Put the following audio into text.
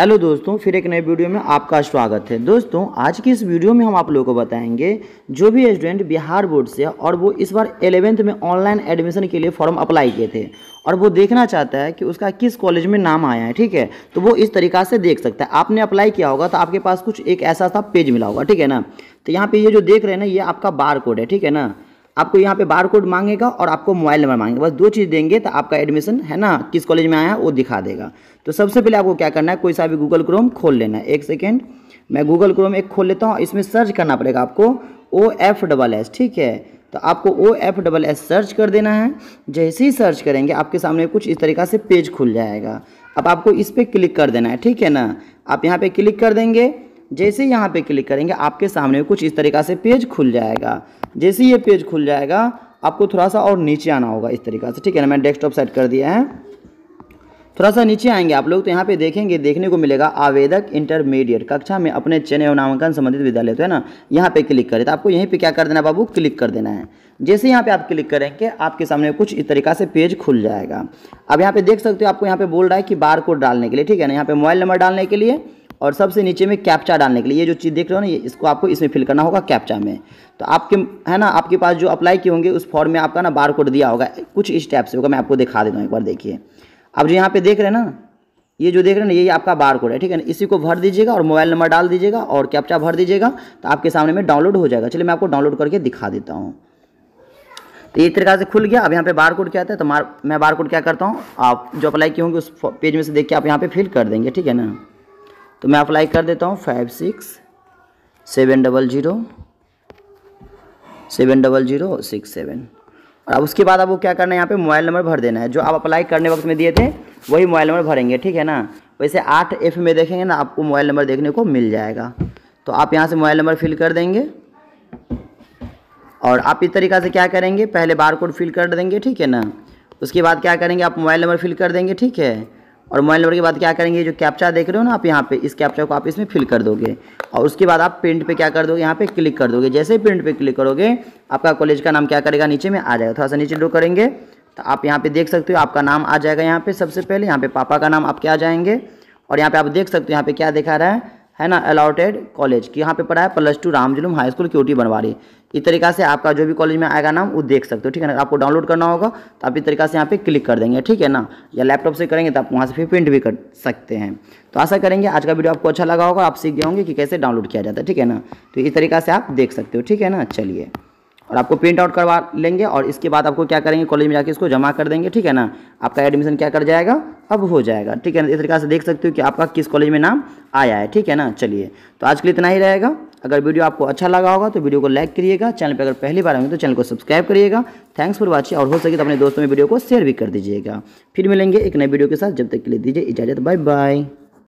Hello दोस्तों, फिर एक नए वीडियो में आपका स्वागत है। दोस्तों आज की इस वीडियो में हम आप लोगों को बताएंगे जो भी स्टूडेंट बिहार बोर्ड से और वो इस बार 11th में ऑनलाइन एडमिशन के लिए फॉर्म अप्लाई किए थे और वो देखना चाहता है कि उसका किस कॉलेज में नाम आया है, ठीक है, तो वो इस तरीका से देख सकता है। आपने अप्लाई किया होगा तो आपके पास कुछ एक ऐसा सा पेज मिला होगा, ठीक है ना। तो यहाँ पर ये जो देख रहे हैं ना, ये आपका बार कोड है, ठीक है ना। आपको यहाँ पे बार कोड मांगेगा और आपको मोबाइल नंबर मांगेगा, बस दो चीज़ देंगे तो आपका एडमिशन है ना किस कॉलेज में आया वो दिखा देगा। तो सबसे पहले आपको क्या करना है, कोई सा भी गूगल क्रोम खोल लेना है। एक सेकेंड, मैं गूगल क्रोम एक खोल लेता हूँ। इसमें सर्च करना पड़ेगा आपको OFSS, ठीक है। तो आपको OFSS सर्च कर देना है। जैसे ही सर्च करेंगे आपके सामने कुछ इस तरीका से पेज खुल जाएगा। अब आपको इस पर क्लिक कर देना है, ठीक है ना। आप यहाँ पर क्लिक कर देंगे। जैसे यहाँ पे क्लिक करेंगे आपके सामने कुछ इस तरीका से पेज खुल जाएगा। जैसे ये पेज खुल जाएगा आपको थोड़ा सा और नीचे आना होगा इस तरीका से, ठीक है ना। मैंने डेस्कटॉप सेट कर दिया है। थोड़ा सा नीचे आएंगे आप लोग तो यहाँ पे देखेंगे, देखने को मिलेगा आवेदक इंटरमीडिएट कक्षा में अपने चयन एवं नामांकन संबंधित विद्यालय, तो है ना, यहाँ पे क्लिक करें। तो आपको यहीं पे क्या कर देना बाबू, क्लिक कर देना है। जैसे यहाँ पे आप क्लिक करेंगे आपके सामने कुछ इस तरीका से पेज खुल जाएगा। अब यहाँ पे देख सकते हो आपको यहाँ पे बोल रहा है कि बार कोड डालने के लिए, ठीक है ना, यहाँ पे मोबाइल नंबर डालने के लिए और सबसे नीचे में कैप्चा डालने के लिए। ये जो चीज़ देख रहे हो ना, ये इसको आपको इसमें फिल करना होगा कैप्चा में। तो आपके है ना, आपके पास जो अप्लाई किए होंगे उस फॉर्म में आपका ना बार कोड दिया होगा, कुछ स्टेप से होगा। मैं आपको दिखा देता हूँ, एक बार देखिए। अब जो यहाँ पे देख रहे हैं ना, ये जो देख रहे हैं ना, ये आपका बार कोड है, ठीक है ना। इसी को भर दीजिएगा और मोबाइल नंबर डाल दीजिएगा और कैप्चा भर दीजिएगा तो आपके सामने में डाउनलोड हो जाएगा। चलिए मैं आपको डाउनलोड करके दिखा देता हूँ। तो ये तरीका से खुल गया। अब यहाँ पे बार कोड क्या आता है तो मैं बार कोड क्या करता हूँ, आप जो अप्लाई किए होंगे उस पेज में से देख के आप यहाँ पर फिल कर देंगे, ठीक है ना। तो मैं अप्लाई कर देता हूँ 56 700 700 6 7। और उसके बाद आपको क्या करना है, यहाँ पे मोबाइल नंबर भर देना है जो आप अप्लाई करने वक्त में दिए थे, वही मोबाइल नंबर भरेंगे, ठीक है ना। वैसे 8F में देखेंगे ना आपको मोबाइल नंबर देखने को मिल जाएगा। तो आप यहाँ से मोबाइल नंबर फिल कर देंगे और आप इस तरीका से क्या करेंगे, पहले बार कोड फिल कर देंगे, ठीक है ना। उसके बाद क्या करेंगे, आप मोबाइल नंबर फिल कर देंगे, ठीक है। और मोबाइल नंबर के बाद क्या करेंगे, जो कैप्चा देख रहे हो ना आप यहाँ पे, इस कैप्चा को आप इसमें फिल कर दोगे और उसके बाद आप प्रिंट पे क्या कर दोगे, यहाँ पे क्लिक कर दोगे। जैसे ही प्रिंट पे क्लिक करोगे आपका कॉलेज का नाम क्या करेगा, नीचे में आ जाएगा। थोड़ा सा नीचे ड्रो करेंगे तो आप यहाँ पे देख सकते हो आपका नाम आ जाएगा। यहाँ पे सबसे पहले यहाँ पे पापा का नाम आपके आ जाएंगे और यहाँ पे आप देख सकते हो यहाँ पे क्या दिखा रहा है ना, अलॉटेड कॉलेज की यहाँ पे पढ़ा है +2 रामजुलूम हाई स्कूल क्योटी बनवारी। इस तरीका से आपका जो भी कॉलेज में आएगा नाम वो देख सकते हो, ठीक है ना। आपको डाउनलोड करना होगा तो आप इस तरीका से यहाँ पे क्लिक कर देंगे, ठीक है ना। या लैपटॉप से करेंगे तो आप वहाँ से फिर प्रिंट भी कर सकते हैं। तो आशा करेंगे आज का वीडियो आपको अच्छा लगा होगा, आप सीख गए होंगे कि कैसे डाउनलोड किया जाता है, ठीक है ना। तो इस तरीका से आप देख सकते हो, ठीक है ना। चलिए, और आपको प्रिंट आउट करवा लेंगे और इसके बाद आपको क्या करेंगे, कॉलेज में जाके इसको जमा कर देंगे, ठीक है ना। आपका एडमिशन क्या कर जाएगा, अब हो जाएगा, ठीक है ना। इस तरीके से देख सकते हो कि आपका किस कॉलेज में नाम आया है, ठीक है ना। चलिए, तो आज के लिए इतना ही रहेगा। अगर वीडियो आपको अच्छा लगा होगा तो वीडियो को लाइक करिएगा। चैनल पर अगर पहली बार आएंगे तो चैनल को सब्सक्राइब करिएगा। थैंक्स फॉर वॉचिंग, और हो सके तो अपने दोस्तों में वीडियो को शेयर भी कर दीजिएगा। फिर मिलेंगे एक नए वीडियो के साथ, जब तक के लिए दीजिए इजाज़त, बाय बाय।